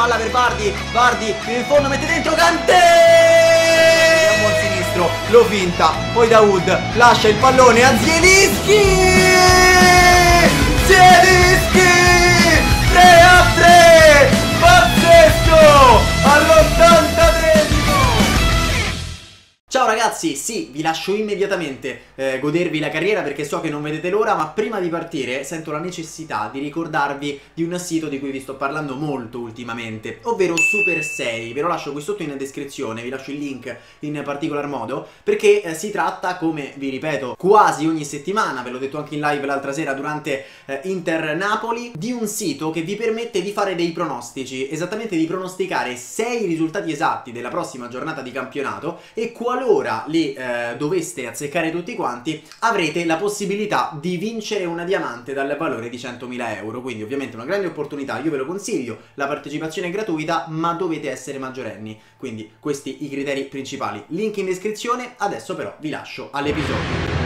palla per Vardy, Vardy in fondo mette dentro Kanté, buon sinistro, lo finta, poi Daoud lascia il pallone a Zielinski, Zielinski 3-3, pazzesco all'83. Ciao ragazzi, sì, vi lascio immediatamente godervi la carriera perché so che non vedete l'ora, ma prima di partire sento la necessità di ricordarvi di un sito di cui vi sto parlando molto ultimamente, ovvero Super 6, ve lo lascio qui sotto in descrizione, vi lascio il link in particolar modo, perché si tratta, come vi ripeto, quasi ogni settimana, ve l'ho detto anche in live l'altra sera durante Inter-Napoli, di un sito che vi permette di fare dei pronostici, esattamente di pronosticare 6 risultati esatti della prossima giornata di campionato e quali allora li doveste azzeccare tutti quanti, avrete la possibilità di vincere una diamante dal valore di 100.000 euro, quindi ovviamente una grande opportunità, io ve lo consiglio, la partecipazione è gratuita ma dovete essere maggiorenni, quindi questi i criteri principali, link in descrizione, adesso però vi lascio all'episodio.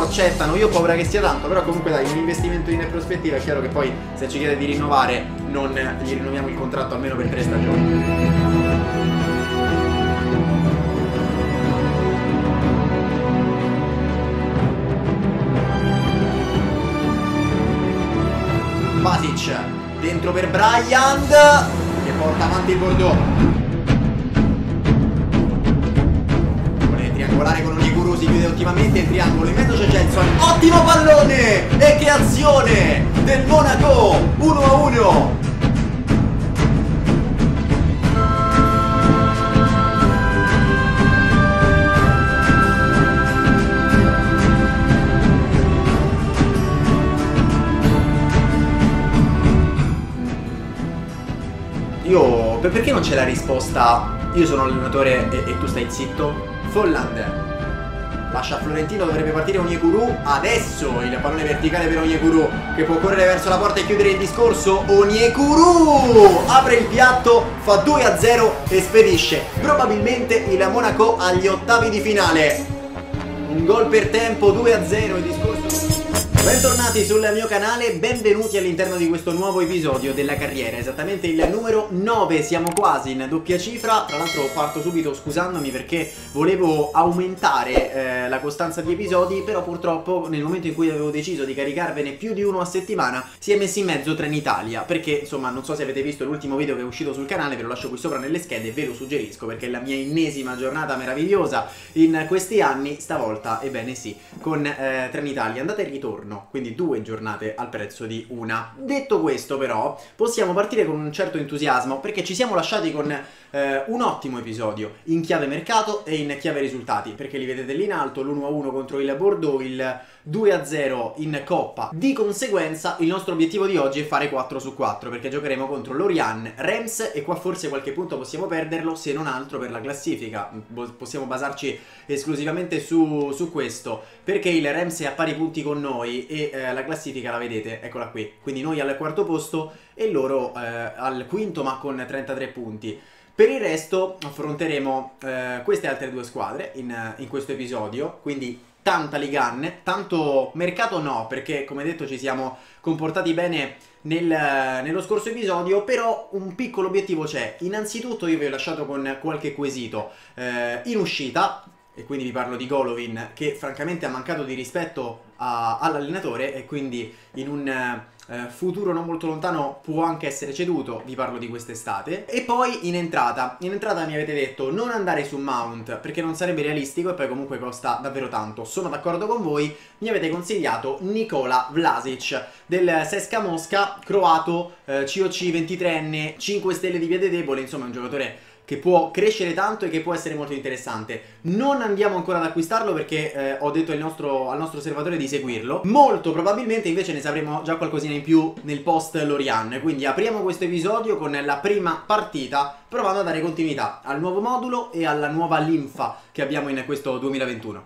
Accettano, io ho paura che sia tanto, però comunque dai, un investimento in prospettiva, è chiaro che poi se ci chiede di rinnovare non gli rinnoviamo il contratto almeno per 3 stagioni. Basic dentro per Bryant che porta avanti il Bordeaux, vuole triangolare con Onyekuru, si chiude ottimamente il triangolo, in mezzo c'è Jenson, ottimo pallone! E che azione del Monaco! 1-1! Io... perché non c'è la risposta? Io sono allenatore e tu stai zitto? Volland lascia Florentino, dovrebbe partire Onyekuru, adesso il pallone verticale per Onyekuru che può correre verso la porta e chiudere il discorso. Onyekuru apre il piatto, fa 2-0 e spedisce probabilmente il Monaco agli ottavi di finale. Un gol per tempo, 2-0 il discorso. Bentornati sul mio canale, benvenuti all'interno di questo nuovo episodio della carriera, esattamente il numero 9, siamo quasi in doppia cifra, tra l'altro parto subito scusandomi perché volevo aumentare la costanza di episodi, però purtroppo nel momento in cui avevo deciso di caricarvene più di uno a settimana si è messo in mezzo Trenitalia, perché insomma non so se avete visto l'ultimo video che è uscito sul canale, ve lo lascio qui sopra nelle schede, ve lo suggerisco perché è la mia ennesima giornata meravigliosa in questi anni, stavolta ebbene sì, con Trenitalia, andate e ritorno. Quindi 2 giornate al prezzo di una. Detto questo però possiamo partire con un certo entusiasmo perché ci siamo lasciati con un ottimo episodio in chiave mercato e in chiave risultati, perché li vedete lì in alto, l'1-1 contro il Bordeaux, il 2-0 in Coppa. Di conseguenza il nostro obiettivo di oggi è fare 4 su 4, perché giocheremo contro Lorient, Reims e qua forse qualche punto possiamo perderlo, se non altro per la classifica. Possiamo basarci esclusivamente su questo, perché il Reims è a pari punti con noi e la classifica la vedete, eccola qui, quindi noi al 4° posto e loro al 5° ma con 33 punti. Per il resto affronteremo queste altre 2 squadre in questo episodio, quindi tanta Ligue 1, tanto mercato no, perché come detto ci siamo comportati bene nello scorso episodio, però un piccolo obiettivo c'è. Innanzitutto io vi ho lasciato con qualche quesito in uscita, e quindi vi parlo di Golovin che francamente ha mancato di rispetto all'allenatore e quindi in un futuro non molto lontano può anche essere ceduto, vi parlo di quest'estate. E poi in entrata mi avete detto non andare su Mount perché non sarebbe realistico e poi comunque costa davvero tanto, sono d'accordo con voi, mi avete consigliato Nicola Vlasic del Sesca Mosca, croato, COC 23enne, 5 stelle di piede debole, insomma è un giocatore che può crescere tanto e che può essere molto interessante. Non andiamo ancora ad acquistarlo perché ho detto al nostro osservatore di seguirlo. Molto probabilmente invece ne sapremo già qualcosina in più nel post Lorient. Quindi apriamo questo episodio con la prima partita, provando a dare continuità al nuovo modulo e alla nuova linfa che abbiamo in questo 2021.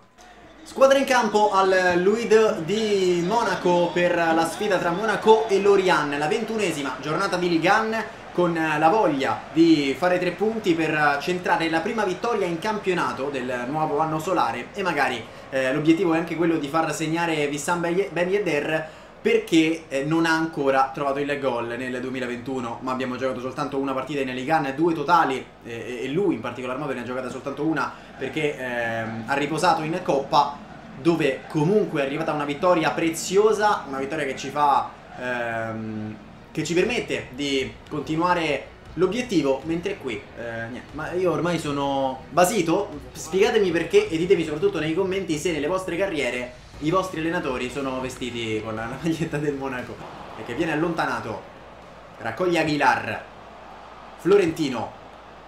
Squadra in campo al Luid di Monaco per la sfida tra Monaco e Lorient, la 21esima giornata di Ligue 1. con la voglia di fare 3 punti per centrare la prima vittoria in campionato del nuovo anno solare, e magari l'obiettivo è anche quello di far segnare Wissam Ben Yedder, perché non ha ancora trovato il gol nel 2021, ma abbiamo giocato soltanto una partita in Ligue 1, 2 totali, e lui in particolar modo ne ha giocata soltanto una perché ha riposato in Coppa, dove comunque è arrivata una vittoria preziosa, una vittoria che ci fa che ci permette di continuare l'obiettivo, mentre qui niente. Ma io ormai sono basito, spiegatemi perché e ditemi soprattutto nei commenti se nelle vostre carriere i vostri allenatori sono vestiti con la maglietta del Monaco. E che viene allontanato, raccoglie Aguilar, Florentino,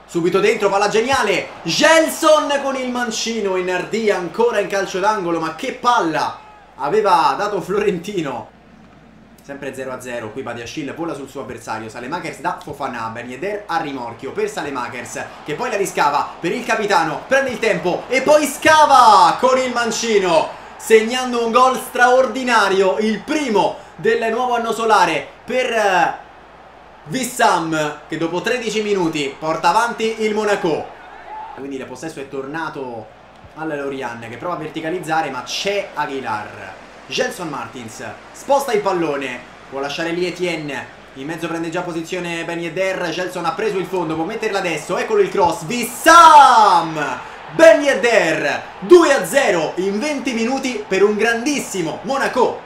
subito dentro, palla geniale, Gelson con il mancino in ardia, ancora in calcio d'angolo, ma che palla aveva dato Florentino. Sempre 0-0, qui Badiashile vola sul suo avversario, Salemakers da Fofana, Ben Yedder a rimorchio per Salemakers, che poi la riscava per il capitano, prende il tempo e poi scava con il mancino, segnando un gol straordinario, il primo del nuovo anno solare per Wissam, che dopo 13 minuti porta avanti il Monaco. Quindi il possesso è tornato alla Lorient, che prova a verticalizzare, ma c'è Aguilar. Gelson Martins sposta il pallone, può lasciare lì Etienne, in mezzo prende già posizione Ben Yedder, Gelson ha preso il fondo, può metterla adesso, eccolo il cross, Wissam Ben Yedder, 2-0 in 20 minuti per un grandissimo Monaco.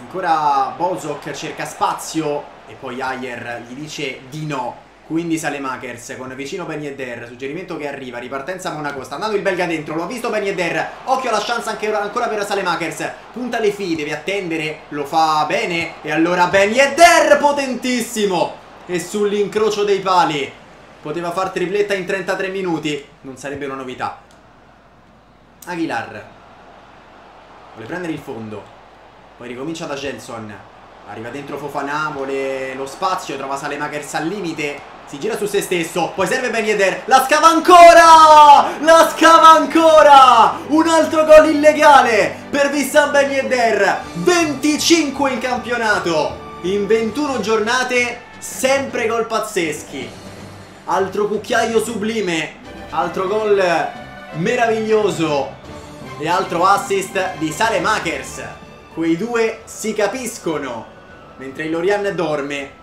Ancora Bozok cerca spazio e poi Ayer gli dice di no, quindi Salemakers con vicino Ben Yedder, suggerimento che arriva, ripartenza Monaco, sta andando il belga dentro, l'ho visto Ben Yedder, occhio alla chance anche ancora per Salemakers, punta le fili, deve attendere, lo fa bene e allora Ben Yedder potentissimo, e sull'incrocio dei pali poteva far tripletta in 33 minuti, non sarebbe una novità. Aguilar vuole prendere il fondo, poi ricomincia da Jenson, arriva dentro Fofana, vuole lo spazio, trova Salemakers al limite, si gira su se stesso, poi serve Ben Yedder, la scava ancora, un altro gol illegale per Wissam Ben Yedder, 25 in campionato, in 21 giornate sempre gol pazzeschi. Altro cucchiaio sublime, altro gol meraviglioso e altro assist di Salemakers. Quei due si capiscono, mentre il Lorient dorme,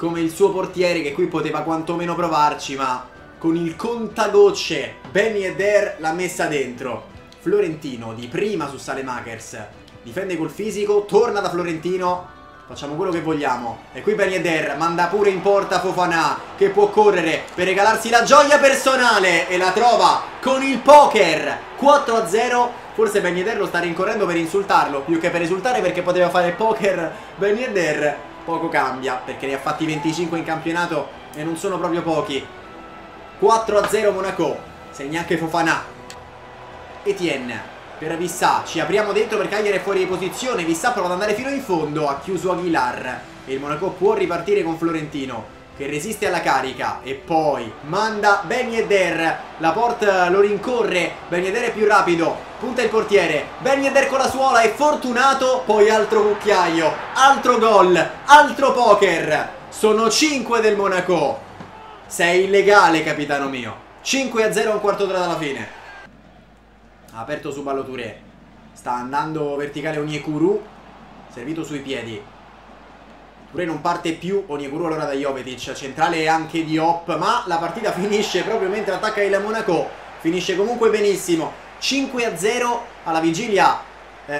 come il suo portiere che qui poteva quantomeno provarci, ma con il contagocce Ben Yedder l'ha messa dentro. Florentino di prima su Salemakers, difende col fisico, torna da Florentino, facciamo quello che vogliamo, e qui Ben Yedder manda pure in porta Fofana, che può correre per regalarsi la gioia personale e la trova con il poker, 4-0, forse Ben Yedder lo sta rincorrendo per insultarlo più che per esultare, perché poteva fare poker Ben Yedder. Poco cambia, perché ne ha fatti 25 in campionato e non sono proprio pochi. 4-0 Monaco, segna anche Fofana. Etienne per Wissam, ci apriamo dentro perché Ayer è fuori di posizione, Wissam prova ad andare fino in fondo, ha chiuso Aguilar e il Monaco può ripartire con Florentino, che resiste alla carica e poi manda Ben Yedder, la porta lo rincorre, Ben Yedder è più rapido, punta il portiere, Ben Yedder con la suola è fortunato, poi altro cucchiaio, altro gol, altro poker, sono 5 del Monaco, sei illegale capitano mio, 5-0 un quarto d'ora dalla fine. Ha aperto su Ballo-Touré, sta andando verticale Onyekuru, servito sui piedi, Touré non parte più, Onyekuru allora da Jovetic, centrale anche Diop, ma la partita finisce proprio mentre attacca il Monaco, finisce comunque benissimo, 5-0 alla vigilia.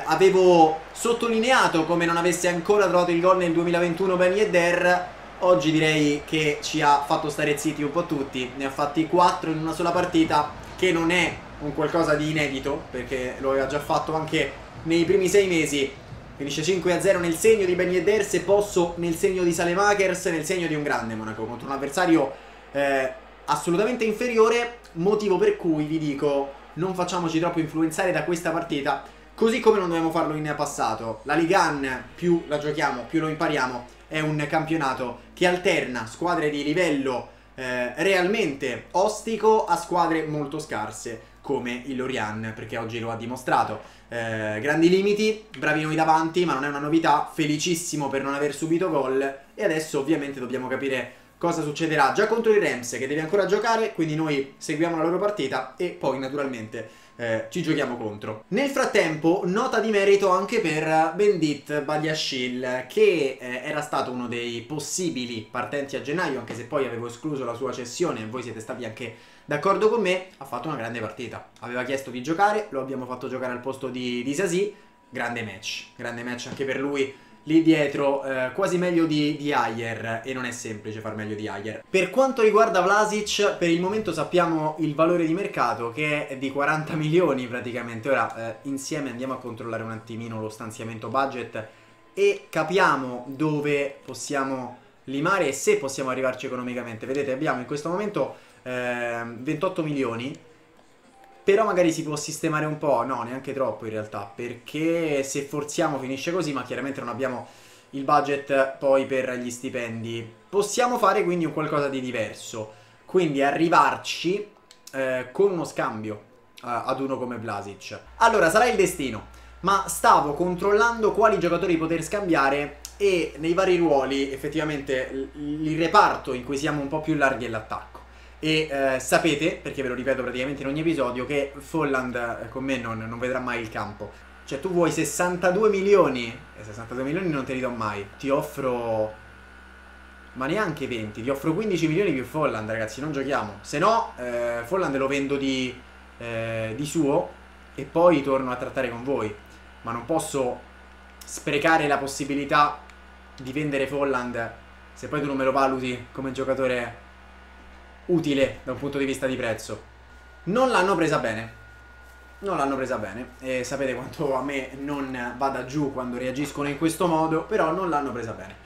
Avevo sottolineato come non avesse ancora trovato il gol nel 2021 Ben Yedder, oggi direi che ci ha fatto stare zitti un po' tutti, ne ha fatti 4 in una sola partita, che non è un qualcosa di inedito, perché lo aveva già fatto anche nei primi 6 mesi. Finisce 5-0 nel segno di Ben Yedder, se posso nel segno di Salemakers, nel segno di un grande Monaco contro un avversario assolutamente inferiore, motivo per cui vi dico non facciamoci troppo influenzare da questa partita, così come non dobbiamo farlo in passato. La Ligue 1 più la giochiamo più lo impariamo, è un campionato che alterna squadre di livello realmente ostico a squadre molto scarse come il Lorient, perché oggi lo ha dimostrato. Grandi limiti, bravi noi davanti, ma non è una novità. Felicissimo per non aver subito gol, e adesso ovviamente dobbiamo capire cosa succederà già contro il Reims, che deve ancora giocare, quindi noi seguiamo la loro partita e poi naturalmente ci giochiamo contro. Nel frattempo nota di merito anche per Benoît Badiashile, che era stato uno dei possibili partenti a gennaio, anche se poi avevo escluso la sua cessione e voi siete stati anche d'accordo con me. Ha fatto una grande partita, aveva chiesto di giocare, lo abbiamo fatto giocare al posto di Disasi. Grande match anche per lui lì dietro, quasi meglio di Ayer, e non è semplice far meglio di Ayer. Per quanto riguarda Vlasic, per il momento sappiamo il valore di mercato, che è di 40 milioni praticamente. Ora insieme andiamo a controllare un attimino lo stanziamento budget e capiamo dove possiamo limare e se possiamo arrivarci economicamente. Vedete, abbiamo in questo momento 28 milioni, però magari si può sistemare un po', no, neanche troppo in realtà, perché se forziamo finisce così, ma chiaramente non abbiamo il budget poi per gli stipendi. Possiamo fare quindi un qualcosa di diverso, quindi arrivarci con uno scambio ad uno come Vlasic. Allora, sarà il destino, ma stavo controllando quali giocatori poter scambiare, e nei vari ruoli effettivamente il reparto in cui siamo un po' più larghi è l'attacco. E sapete, perché ve lo ripeto praticamente in ogni episodio, che Volland con me non vedrà mai il campo. Cioè, tu vuoi 62 milioni e 62 milioni non te li do mai. Ti offro, ma neanche 20, ti offro 15 milioni più Volland, ragazzi, non giochiamo. Se no, Volland lo vendo di suo e poi torno a trattare con voi. Ma non posso sprecare la possibilità di vendere Volland se poi tu non me lo valuti come giocatore utile da un punto di vista di prezzo. Non l'hanno presa bene, non l'hanno presa bene, e sapete quanto a me non vada giù quando reagiscono in questo modo, però non l'hanno presa bene.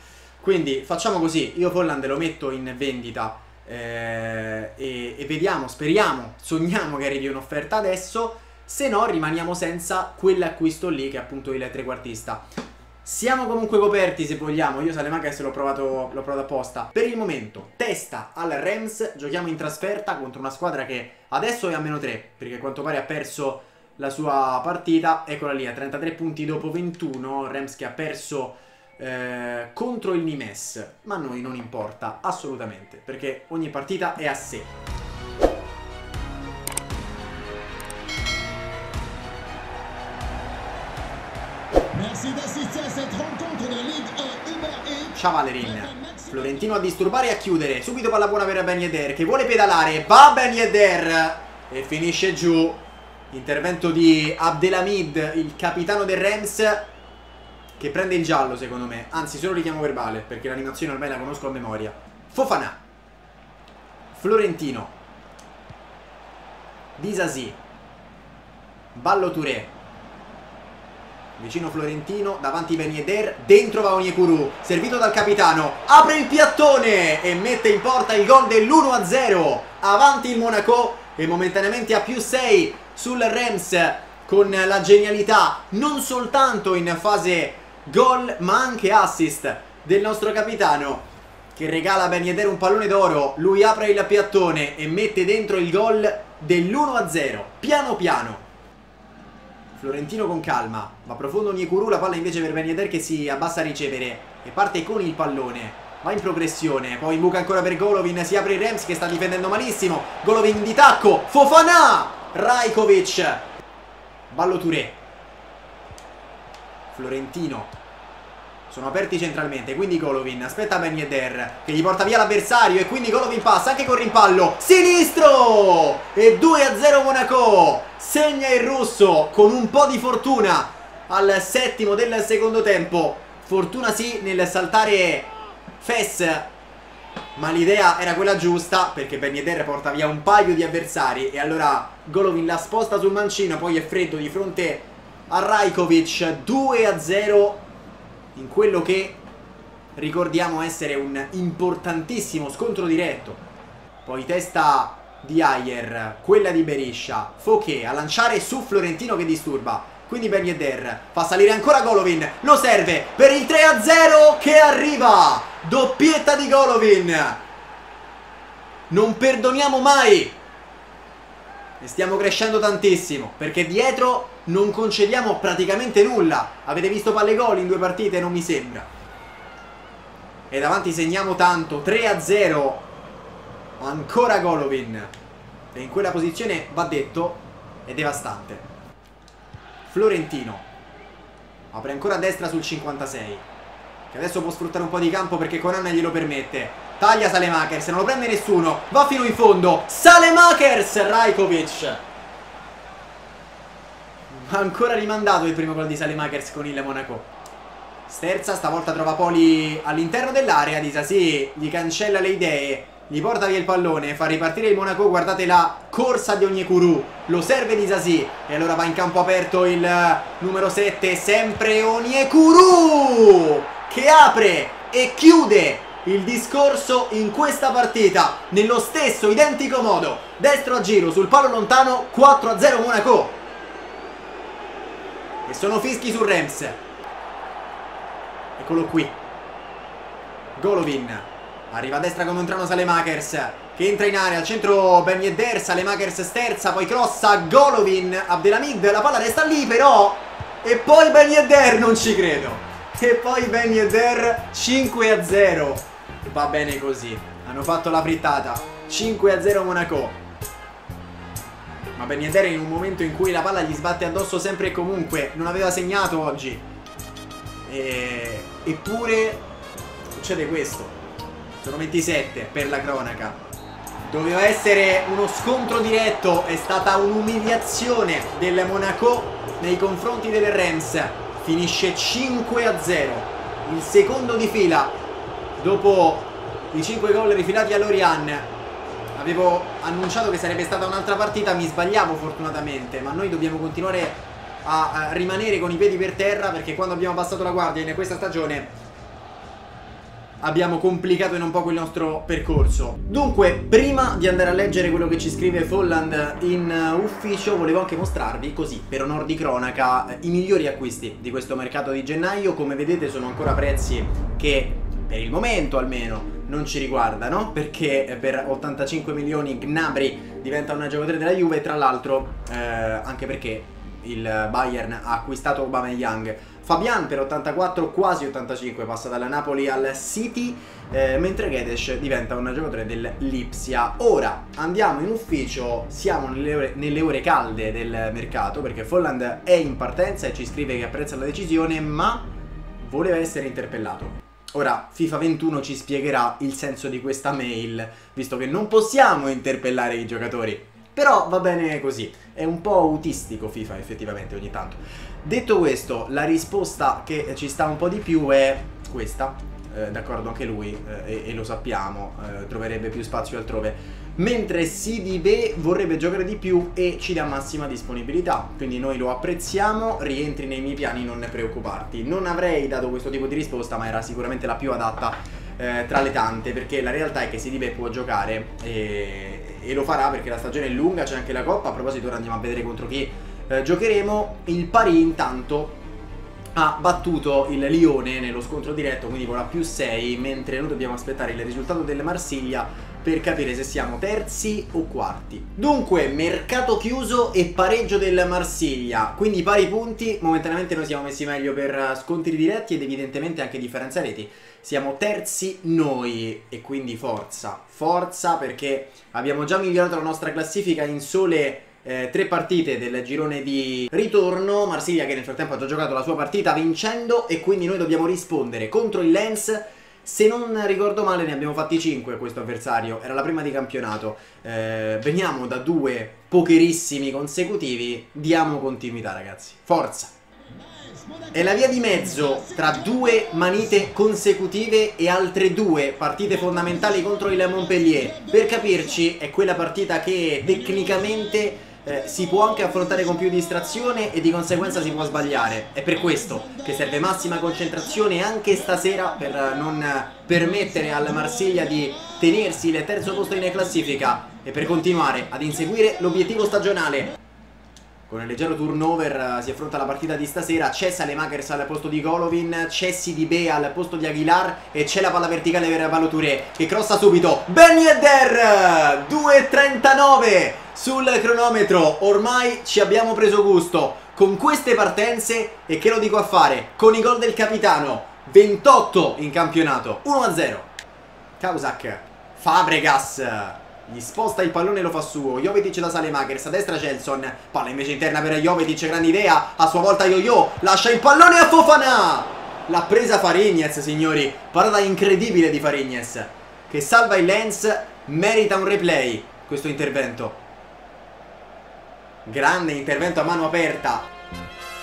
Quindi facciamo così, io Volland lo metto in vendita e vediamo, speriamo, sogniamo che arrivi un'offerta adesso. Se no rimaniamo senza quell'acquisto lì, che è appunto il trequartista. Siamo comunque coperti, se vogliamo. Io Salemakers l'ho provato apposta. Per il momento testa al Reims, giochiamo in trasferta contro una squadra che adesso è a -3, perché a quanto pare ha perso la sua partita. Eccola lì, a 33 punti dopo 21, Reims che ha perso contro il Nimes, ma a noi non importa assolutamente, perché ogni partita è a sé. Chavalerin, Florentino a disturbare e a chiudere. Subito palla buona per Ben Yedder, che vuole pedalare. Va Ben Yedder e finisce giù. Intervento di Abdelhamid, il capitano del Reims, che prende il giallo secondo me. Anzi, solo richiamo verbale, perché l'animazione ormai la conosco a memoria. Fofana, Florentino, Disasi, Ballo-Touré. Vicino Florentino, davanti Ben Yedder, dentro va Onyekuru, servito dal capitano, apre il piattone e mette in porta il gol dell'1-0, avanti il Monaco e momentaneamente a +6 sul Reims, con la genialità non soltanto in fase gol ma anche assist del nostro capitano, che regala a Ben Yedder un pallone d'oro. Lui apre il piattone e mette dentro il gol dell'1-0, piano piano. Florentino con calma, va profondo Onyekuru, la palla invece per Ben Yedder, che si abbassa a ricevere e parte con il pallone, va in progressione, poi buca ancora per Golovin, si apre il Reims che sta difendendo malissimo. Golovin di tacco, Fofana, Rajkovic, Ballo-Touré, Florentino. Sono aperti centralmente, quindi Golovin aspetta Ben Yedder, che gli porta via l'avversario, e quindi Golovin passa anche con rimpallo sinistro e 2-0 Monaco. Segna il russo con un po' di fortuna al settimo del secondo tempo. Fortuna sì nel saltare Fes, ma l'idea era quella giusta, perché Ben Yedder porta via un paio di avversari e allora Golovin la sposta sul mancino, poi è freddo di fronte a Rajkovic. 2-0 in quello che ricordiamo essere un importantissimo scontro diretto. Poi testa di Ayer, quella di Beriscia, Fouché a lanciare su Florentino che disturba, quindi Ben Yedder fa salire ancora Golovin, lo serve per il 3-0 che arriva, doppietta di Golovin. non perdoniamo mai e stiamo crescendo tantissimo, perché dietro non concediamo praticamente nulla. Avete visto palle gol in due partite? Non mi sembra. E davanti segniamo tanto. 3-0. Ancora Golovin, e in quella posizione, va detto, è devastante. Florentino apre ancora a destra sul 56, che adesso può sfruttare un po' di campo perché Conan glielo permette. Taglia Salemakers, non lo prende nessuno, va fino in fondo. Salemakers, Rajkovic. Ancora rimandato il primo gol di Salemakers con il Monaco. Sterza, stavolta trova Poli all'interno dell'area. Disasi gli cancella le idee, gli porta via il pallone, fa ripartire il Monaco. Guardate la corsa di Onyekuru, lo serve Disasi e allora va in campo aperto il numero 7, sempre Onyekuru, che apre e chiude il discorso in questa partita nello stesso identico modo. Destro a giro sul palo lontano. 4-0 Monaco. E sono fischi su Reims. Eccolo qui, Golovin. Arriva a destra con un trano Salemakers, che entra in area, al centro Ben Yedder. Salemakers sterza, poi crossa Golovin, Abdelhamid, la palla resta lì però, e poi Ben Yedder, non ci credo, e poi Ben Yedder. 5-0, va bene così, hanno fatto la frittata. 5-0 Monaco. Ma Ben Yedder, in un momento in cui la palla gli sbatte addosso sempre e comunque, non aveva segnato oggi, eppure succede questo. Sono 27 per la cronaca. Doveva essere uno scontro diretto, è stata un'umiliazione del Monaco nei confronti del Reims. Finisce 5-0, il secondo di fila dopo i 5 gol rifilati a Lorient. Avevo annunciato che sarebbe stata un'altra partita, mi sbagliavo fortunatamente, ma noi dobbiamo continuare a rimanere con i piedi per terra, perché quando abbiamo passato la guardia in questa stagione abbiamo complicato in un po' il nostro percorso. Dunque, prima di andare a leggere quello che ci scrive Volland in ufficio, volevo anche mostrarvi, così per onor di cronaca, i migliori acquisti di questo mercato di gennaio. Come vedete sono ancora prezzi che, per il momento almeno, non ci riguardano, perché per 85 milioni Gnabry diventa una giocatore della Juve, tra l'altro anche perché il Bayern ha acquistato Aubameyang. Fabian per 84, quasi 85, passa dalla Napoli al City, mentre Guedes diventa un giocatore del Lipsia. Ora andiamo in ufficio, siamo nelle ore calde del mercato, perché Volland è in partenza e ci scrive che apprezza la decisione, ma voleva essere interpellato. Ora FIFA 21 ci spiegherà il senso di questa mail, visto che non possiamo interpellare i giocatori. Però va bene così, è un po' autistico FIFA effettivamente ogni tanto. Detto questo, la risposta che ci sta un po' di più è questa, d'accordo anche lui, e lo sappiamo, troverebbe più spazio altrove. Mentre Sidibé vorrebbe giocare di più e ci dà massima disponibilità, quindi noi lo apprezziamo, rientri nei miei piani, non ne preoccuparti. Non avrei dato questo tipo di risposta, ma era sicuramente la più adatta tra le tante, perché la realtà è che Sidibé può giocare e lo farà, perché la stagione è lunga, c'è anche la Coppa. A proposito, ora andiamo a vedere contro chi giocheremo. Il Paris intanto ha battuto il Lione nello scontro diretto, quindi vola più 6, mentre noi dobbiamo aspettare il risultato del Marsiglia per capire se siamo terzi o quarti. Dunque, mercato chiuso e pareggio del Marsiglia, quindi pari punti. Momentaneamente noi siamo messi meglio per scontri diretti ed evidentemente anche differenza reti. Siamo terzi noi, e quindi forza, forza, perché abbiamo già migliorato la nostra classifica in sole 3 partite del girone di ritorno. Marsiglia, che nel frattempo ha già giocato la sua partita vincendo, e quindi noi dobbiamo rispondere contro il Lens. Se non ricordo male ne abbiamo fatti 5 a questo avversario, era la prima di campionato. Veniamo da 2 pocherissimi consecutivi, diamo continuità ragazzi, forza! È la via di mezzo tra 2 manite consecutive e altre 2 partite fondamentali contro il Montpellier. Per capirci, è quella partita che tecnicamente si può anche affrontare con più distrazione e di conseguenza si può sbagliare. È per questo che serve massima concentrazione anche stasera, per non permettere al Marsiglia di tenersi il terzo posto in classifica e per continuare ad inseguire l'obiettivo stagionale. Con un leggero turnover si affronta la partita di stasera. C'è Salemakers al posto di Golovin, c'è Sidibé al posto di Aguilar e c'è la palla verticale per Ballo-Touré che crossa subito. Ben Yedder, 2.39 sul cronometro. Ormai ci abbiamo preso gusto con queste partenze e che lo dico a fare, con i gol del capitano. 28 in campionato, 1-0. Kausak, Fabregas, gli sposta il pallone e lo fa suo. Jovetic da Salemakers, a destra Gelson, palla invece interna per Jovetic, grande idea, a sua volta Yo-Yo, lascia il pallone a Fofana, l'ha presa Farignes signori, parata incredibile di Farignes che salva il Lens, merita un replay questo intervento, grande intervento a mano aperta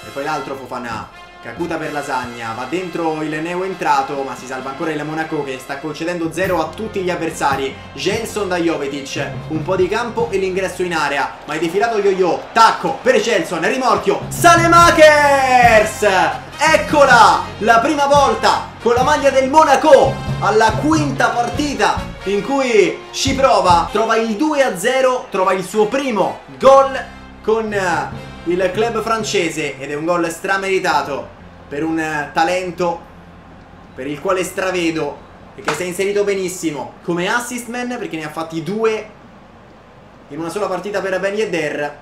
e poi l'altro Fofana. Cacuta per Lasagna, va dentro il neo entrato, ma si salva ancora il Monaco che sta concedendo 0 a tutti gli avversari. Jenson da Jovetic, un po' di campo e l'ingresso in area, ma è defilato Yo-Yo, tacco per Jenson, rimorchio, Salemakers! Eccola, la prima volta con la maglia del Monaco, alla quinta partita in cui ci prova, trova il 2-0, trova il suo primo gol con il club francese ed è un gol strameritato per un talento per il quale stravedo e che si è inserito benissimo come assist man, perché ne ha fatti 2 in una sola partita per Ben Yedder.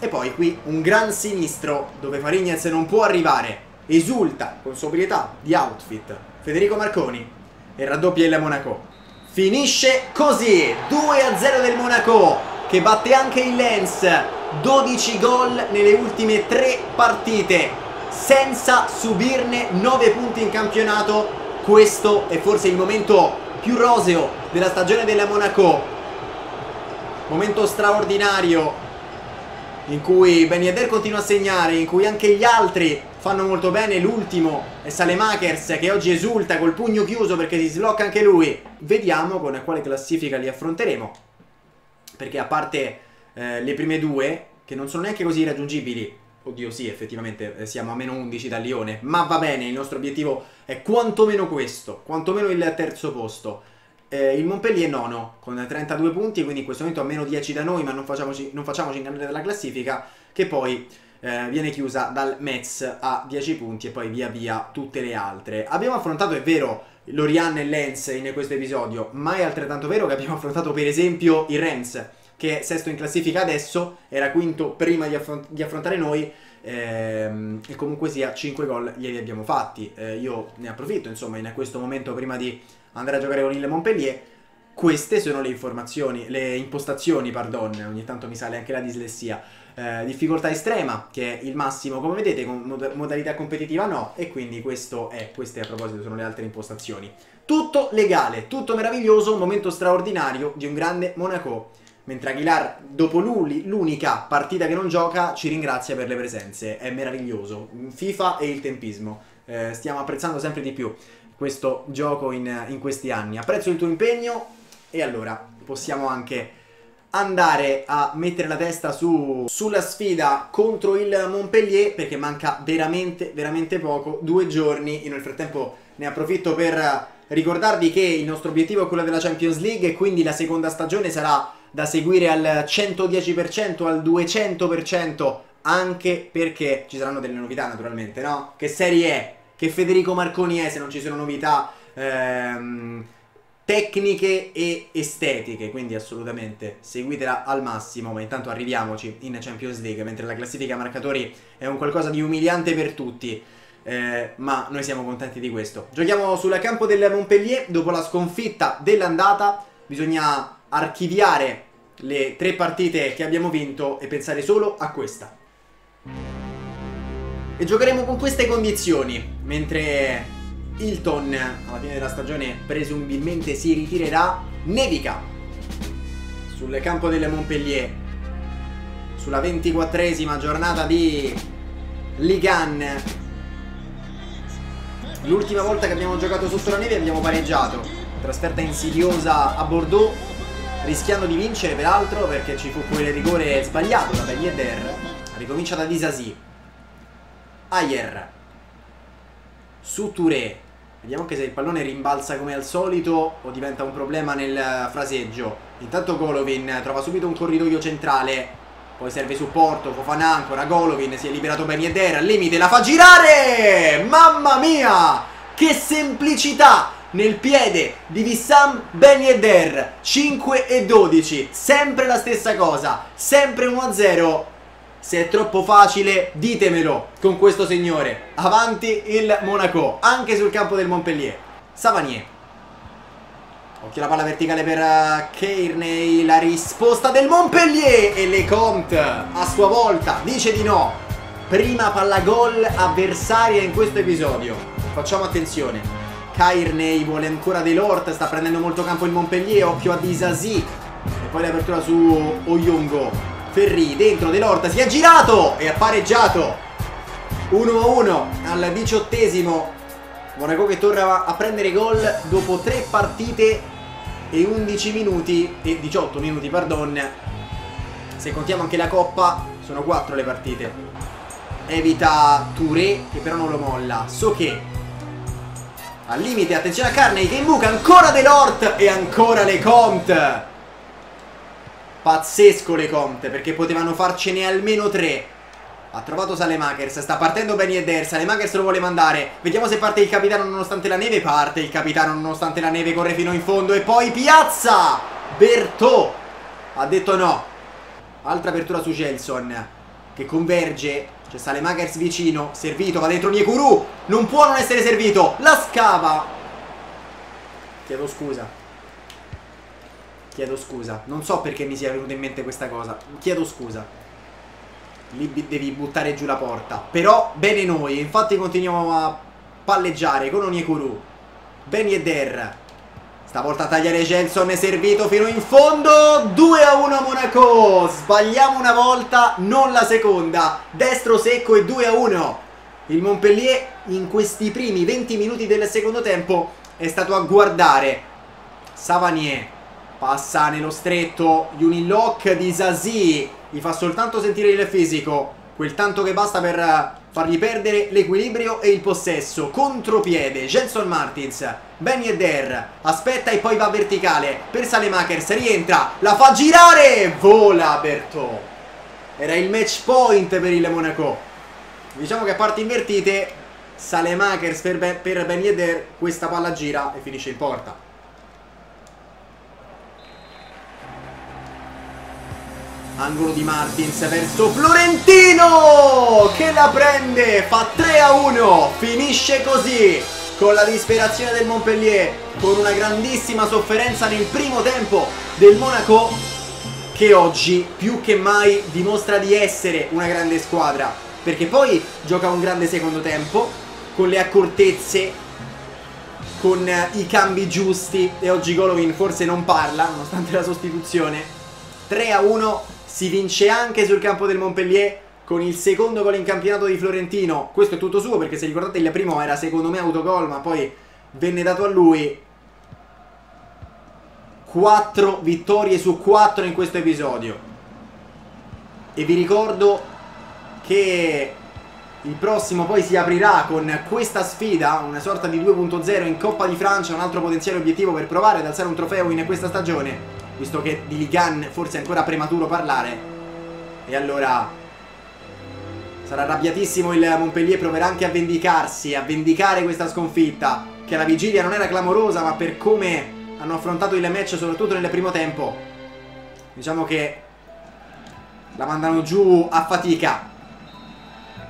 E poi qui un gran sinistro dove Farignes non può arrivare, esulta con sobrietà di outfit Federico Marconi e raddoppia il Monaco. Finisce così, 2-0 del Monaco che batte anche il Lens, 12 gol nelle ultime 3 partite, senza subirne 9 punti in campionato. Questo è forse il momento più roseo della stagione della Monaco, momento straordinario in cui Ben Yedder continua a segnare, in cui anche gli altri fanno molto bene. L'ultimo è Salemakers che oggi esulta col pugno chiuso perché si sblocca anche lui. Vediamo con quale classifica li affronteremo, perché a parte le prime due che non sono neanche così raggiungibili, oddio sì effettivamente siamo a meno 11 da Lione, ma va bene, il nostro obiettivo è quantomeno questo, quantomeno il terzo posto. Il Montpellier è nono con 32 punti, quindi in questo momento a meno 10 da noi, ma non facciamoci ingannare dalla classifica che poi viene chiusa dal Metz a 10 punti e poi via via tutte le altre. Abbiamo affrontato, è vero, Lorient e Lens in questo episodio, ma è altrettanto vero che abbiamo affrontato per esempio il Reims, che è sesto in classifica adesso, era quinto prima di affrontare noi, e comunque sia 5 gol glieli abbiamo fatti. Io ne approfitto insomma in questo momento prima di andare a giocare con il Montpellier. Queste sono le informazioni, le impostazioni, pardon, ogni tanto mi sale anche la dislessia. Difficoltà estrema, che è il massimo come vedete, con modalità competitiva no, e quindi questo è, queste a proposito sono le altre impostazioni. Tutto legale, tutto meraviglioso, un momento straordinario di un grande Monaco. Mentre Aguilar, dopo l'unica partita che non gioca, ci ringrazia per le presenze. È meraviglioso. FIFA e il tempismo. Stiamo apprezzando sempre di più questo gioco in questi anni. Apprezzo il tuo impegno e allora possiamo anche andare a mettere la testa sulla sfida contro il Montpellier, perché manca veramente, veramente poco. 2 giorni. Io nel frattempo ne approfitto per ricordarvi che il nostro obiettivo è quello della Champions League e quindi la seconda stagione sarà da seguire al 110%, al 200%, anche perché ci saranno delle novità naturalmente, no? Che serie è? Che Federico Marconi è se non ci sono novità tecniche e estetiche? Quindi assolutamente seguitela al massimo, ma intanto arriviamoci in Champions League, mentre la classifica marcatori è un qualcosa di umiliante per tutti. Ma noi siamo contenti di questo. Giochiamo sul campo del Montpellier dopo la sconfitta dell'andata. Bisogna archiviare le 3 partite che abbiamo vinto e pensare solo a questa. E giocheremo con queste condizioni, mentre Hilton alla fine della stagione presumibilmente si ritirerà. Nevica sul campo del Montpellier sulla 24esima giornata di Ligue 1. L'ultima volta che abbiamo giocato sotto la neve abbiamo pareggiato, trasferta insidiosa a Bordeaux, rischiando di vincere peraltro perché ci fu quel rigore sbagliato da Ben Yedder. Ricomincia da Disasi, Ayer su Touré. Vediamo anche se il pallone rimbalza come al solito o diventa un problema nel fraseggio. Intanto Golovin trova subito un corridoio centrale, Poi serve supporto, Fofana ancora, Golovin, si è liberato Ben Yedder, al limite la fa girare! Mamma mia! Che semplicità! Nel piede di Wissam Ben Yedder, 5 e 12, sempre la stessa cosa, sempre 1-0. Se è troppo facile ditemelo con questo signore. Avanti il Monaco, anche sul campo del Montpellier. Savanier, occhio alla palla verticale per Kearney, la risposta del Montpellier e Lecomte a sua volta dice di no. Prima palla gol avversaria in questo episodio, facciamo attenzione. Kearney vuole ancora De Lort, sta prendendo molto campo il Montpellier, occhio a Disasi e poi l'apertura su Oyongo. Ferri dentro, De Lort si è girato e ha pareggiato 1-1 al 18°. Monaco che torna a prendere gol dopo 3 partite e 18 minuti, pardon. Se contiamo anche la Coppa sono 4 le partite. Evita Touré che però non lo molla, so che al limite, attenzione a Kearney che imbuca, ancora De Lort e ancora Lecomte. Pazzesco Lecomte, perché potevano farcene almeno 3. Ha trovato Salemakers, sta partendo Ben Yedder, Salemakers lo vuole mandare. Vediamo se parte il capitano nonostante la neve, parte il capitano nonostante la neve, corre fino in fondo e poi piazza! Bertò ha detto no. Altra apertura su Gelson che converge. C'è Salemakers vicino, servito, va dentro Onyekuru, non può non essere servito, la scava. Chiedo scusa, non so perché mi sia venuta in mente questa cosa, chiedo scusa. Lì devi buttare giù la porta, però bene noi, infatti continuiamo a palleggiare con Onyekuru. Ben Yedder, stavolta a tagliare Jenson, è servito fino in fondo, 2-1 Monaco, sbagliamo una volta, non la seconda, destro secco e 2-1. Il Montpellier in questi primi 20 minuti del secondo tempo è stato a guardare. Savanier passa nello stretto, Unilock di Sasi, gli fa soltanto sentire il fisico, quel tanto che basta per fargli perdere l'equilibrio e il possesso. Contropiede, Gelson Martins, Ben Yedder aspetta e poi va verticale per Salemakers, rientra, la fa girare, vola Bertò. Era il match point per il Monaco. Diciamo che a parti invertite, Salemakers per Ben Yedder, questa palla gira e finisce in porta. Angolo di Martins verso Florentino che la prende, fa 3-1, finisce così con la disperazione del Montpellier, con una grandissima sofferenza nel primo tempo del Monaco che oggi più che mai dimostra di essere una grande squadra, perché poi gioca un grande secondo tempo con le accortezze, con i cambi giusti, e oggi Golovin forse non parla nonostante la sostituzione. 3-1 si vince anche sul campo del Montpellier con il secondo gol in campionato di Florentino. Questo è tutto suo, perché se ricordate il primo era secondo me autogol ma poi venne dato a lui. 4 vittorie su 4 in questo episodio. E vi ricordo che il prossimo poi si aprirà con questa sfida, una sorta di 2.0 in Coppa di Francia, un altro potenziale obiettivo per provare ad alzare un trofeo in questa stagione, visto che di Ligue 1 forse è ancora prematuro parlare. E allora sarà arrabbiatissimo il Montpellier, proverà anche a vendicarsi, a vendicare questa sconfitta che alla vigilia non era clamorosa, ma per come hanno affrontato il match soprattutto nel primo tempo diciamo che la mandano giù a fatica.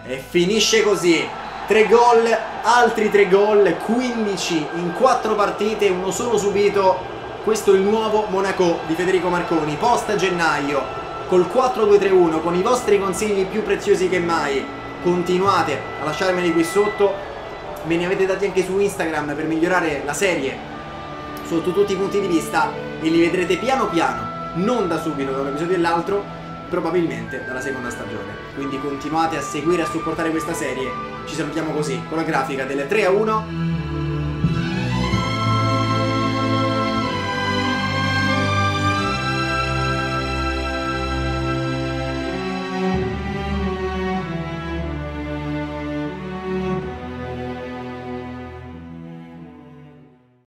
E finisce così, 3 gol, altri 3 gol, 15 in 4 partite, uno solo subito. Questo è il nuovo Monaco di Federico Marconi, post gennaio, col 4-2-3-1, con i vostri consigli più preziosi che mai. Continuate a lasciarmeli qui sotto, me ne avete dati anche su Instagram per migliorare la serie sotto tutti i punti di vista, e li vedrete piano piano, non da subito, da un episodio all'altro, probabilmente dalla seconda stagione. Quindi continuate a seguire e a supportare questa serie. Ci salutiamo così, con la grafica del 3-1.